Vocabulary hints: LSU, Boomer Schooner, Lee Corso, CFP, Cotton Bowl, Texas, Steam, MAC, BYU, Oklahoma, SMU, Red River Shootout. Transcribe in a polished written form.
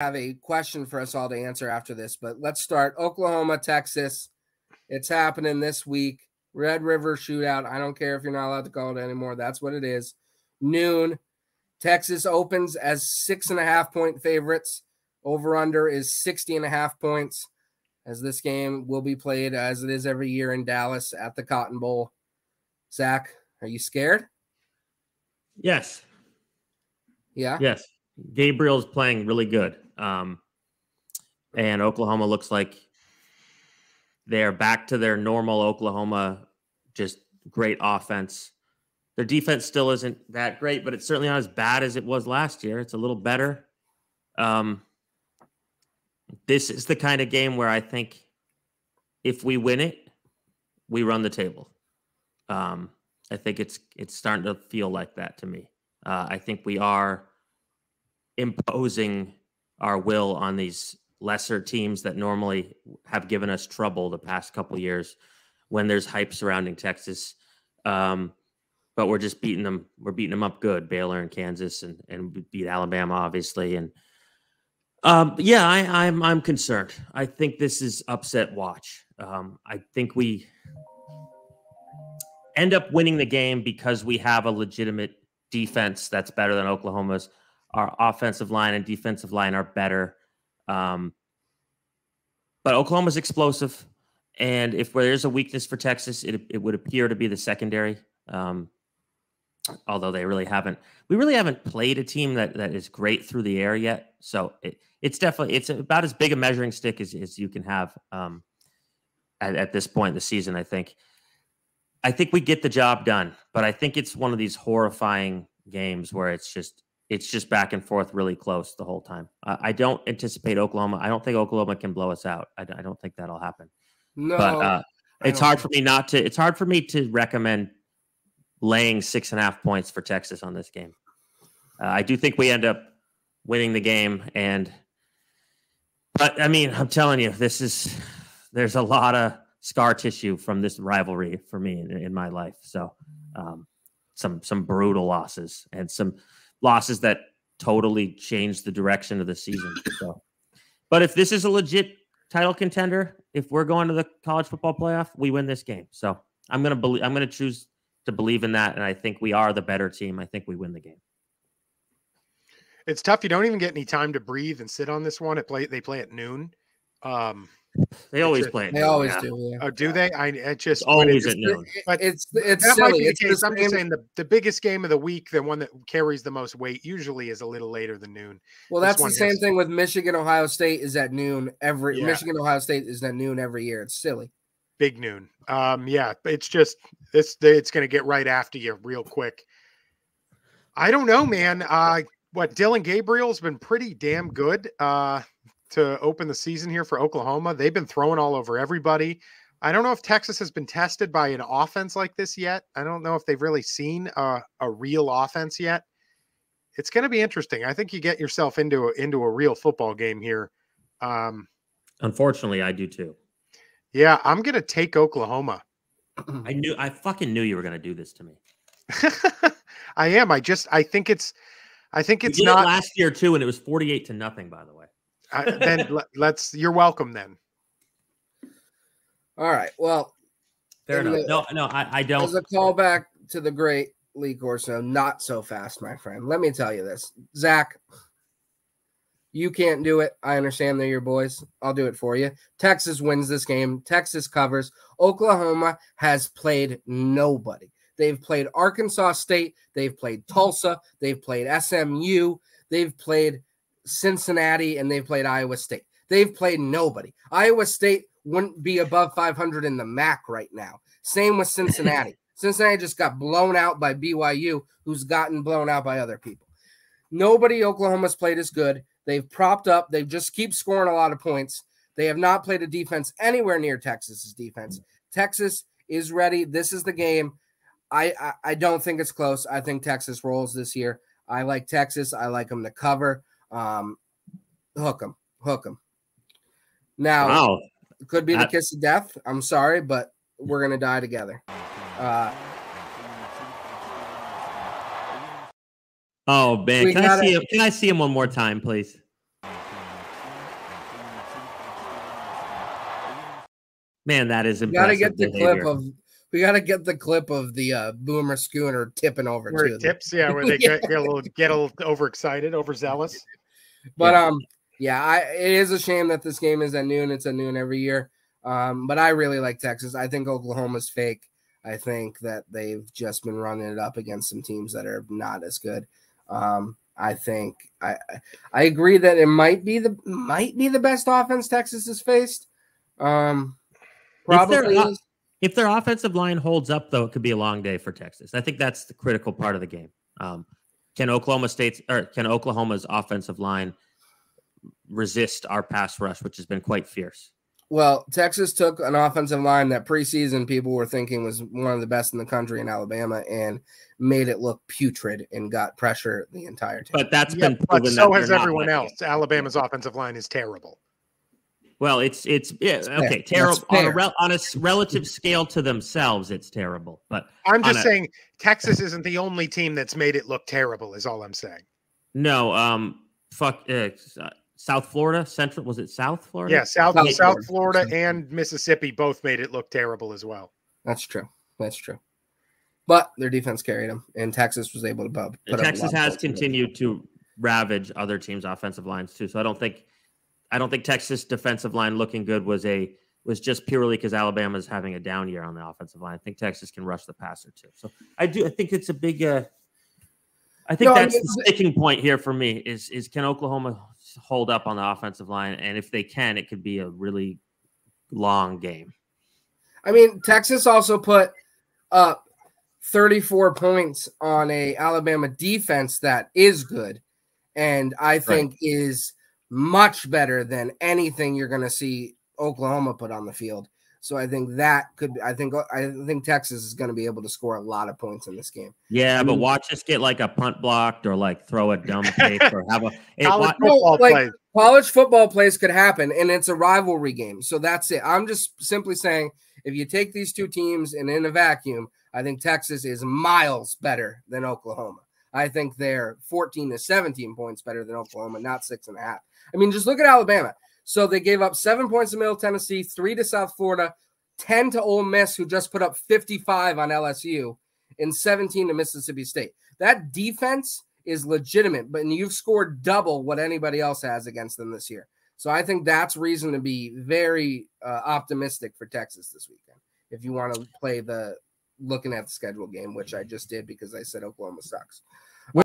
have a question for us all to answer after this, but let's start. Oklahoma, Texas. It's happening this week. Red River Shootout. I don't care if you're not allowed to call it anymore. That's what it is. Noon. Texas opens as 6.5-point favorites. Over-under is 60.5 points, as this game will be played as it is every year in Dallas at the Cotton Bowl. Zach, are you scared? Yes. Yeah? Yes. Gabriel's playing really good. And Oklahoma looks like they're back to their normal Oklahoma, just great offense. Their defense still isn't that great, but it's certainly not as bad as it was last year. It's a little better. This is the kind of game where I think if we win it, we run the table. I think it's starting to feel like that to me. I think we are imposing our will on these lesser teams that normally have given us trouble the past couple of years when there's hype surrounding Texas. But we're just beating them. We're beating them up good. Baylor and Kansas, and we beat Alabama, obviously. And yeah, I'm concerned. I think this is upset watch. I think we end up winning the game because we have a legitimate defense that's better than Oklahoma's. Our offensive line and defensive line are better. But Oklahoma's explosive, and if there's a weakness for Texas, it would appear to be the secondary. Although we really haven't played a team that is great through the air yet. So it's about as big a measuring stick as you can have at this point in the season, I think. I think we get the job done, but I think it's one of these horrifying games where it's just back and forth really close the whole time. I don't anticipate Oklahoma. I don't think Oklahoma can blow us out. I don't think that'll happen. No, but it's hard for me to recommend laying 6.5 points for Texas on this game. I do think we end up winning the game. But I mean, I'm telling you, there's a lot of scar tissue from this rivalry for me in my life. So some brutal losses and some losses that totally changed the direction of the season. So, but if this is a legit title contender, if we're going to the college football playoff, we win this game. So I'm going to choose to believe in that, and I think we are the better team. I think we win the game. It's tough. You don't even get any time to breathe and sit on this one. They play at noon. They always play. They always do. Yeah. Oh, do they? It's always at noon. But it's silly. I'm just saying the biggest game of the week, the one that carries the most weight, usually is a little later than noon. Well, that's the same thing with Michigan. Ohio State is at noon every. Yeah. Michigan Ohio State is at noon every year. It's silly. Big noon. Yeah, it's going to get right after you real quick. I don't know, man. Dylan Gabriel's been pretty damn good to open the season here for Oklahoma. They've been throwing all over everybody. I don't know if Texas has been tested by an offense like this yet. I don't know if they've really seen a real offense yet. It's going to be interesting. I think you get yourself into a real football game here. Unfortunately, I do too. Yeah, I'm going to take Oklahoma. I fucking knew you were going to do this to me. I am. I think it's not last year too. And it was 48-0, by the way. You're welcome then. All right. Well, fair enough. I don't. As a callback to the great Lee Corso, not so fast, my friend. Let me tell you this, Zach, you can't do it. I understand they're your boys. I'll do it for you. Texas wins this game. Texas covers. Oklahoma has played nobody. They've played Arkansas State. They've played Tulsa. They've played SMU. They've played Cincinnati, and they've played Iowa State. They've played nobody. Iowa State wouldn't be above 500 in the MAC right now. Same with Cincinnati. Cincinnati just got blown out by BYU, who's gotten blown out by other people. Nobody Oklahoma's played is good. They've propped up. They just keep scoring a lot of points. They have not played a defense anywhere near Texas's defense. Texas is ready. This is the game. I don't think it's close. I think Texas rolls this year. I like Texas. I like them to cover. Hook them. Now, wow. It could be the kiss of death. I'm sorry, but we're going to die together. Oh, man. Can I see him one more time, please? Man, that is impressive. We got to get the clip of the Boomer Schooner tipping over where they get a little overexcited, overzealous. But it is a shame that this game is at noon. It's at noon every year. But I really like Texas. I think Oklahoma's fake. I think that they've just been running it up against some teams that are not as good. I think I agree that it might be the best offense Texas has faced. Probably. If their offensive line holds up, though, it could be a long day for Texas. I think that's the critical part of the game. Can Oklahoma's offensive line resist our pass rush, which has been quite fierce? Well, Texas took an offensive line that preseason people were thinking was one of the best in the country in Alabama and made it look putrid and got pressure the entire time. But that's been proven. But so has everyone else. Alabama's offensive line is terrible. Well, it's terrible on a relative scale to themselves. It's terrible, but I'm just saying Texas isn't the only team that's made it look terrible. Is all I'm saying. No, South Florida, Central, was it South Florida? Yeah, South Florida and Mississippi both made it look terrible as well. That's true. That's true. But their defense carried them, and Texas was able to put up. Texas has continued to ravage other teams' offensive lines too. So I don't think Texas defensive line looking good was just purely because Alabama's having a down year on the offensive line. I think Texas can rush the passer too. So I think it's a big. The sticking point here for me is can Oklahoma hold up on the offensive line, and if they can, it could be a really long game. I mean, Texas also put up 34 points on a Alabama defense that is good, and I think is much better than anything you're going to see Oklahoma put on the field. So I think I think Texas is going to be able to score a lot of points in this game. Yeah, but watch us get like a punt blocked or like throw a dumb kick or have a college football plays could happen, and it's a rivalry game. So that's it. I'm just simply saying if you take these two teams and in a vacuum, I think Texas is miles better than Oklahoma. I think they're 14 to 17 points better than Oklahoma, not 6.5. I mean, just look at Alabama. So they gave up 7 points to Middle Tennessee, 3 to South Florida, 10 to Ole Miss, who just put up 55 on LSU, and 17 to Mississippi State. That defense is legitimate, but you've scored double what anybody else has against them this year. So I think that's reason to be very optimistic for Texas this weekend if you want to play the looking at the schedule game, which I just did because I said Oklahoma sucks.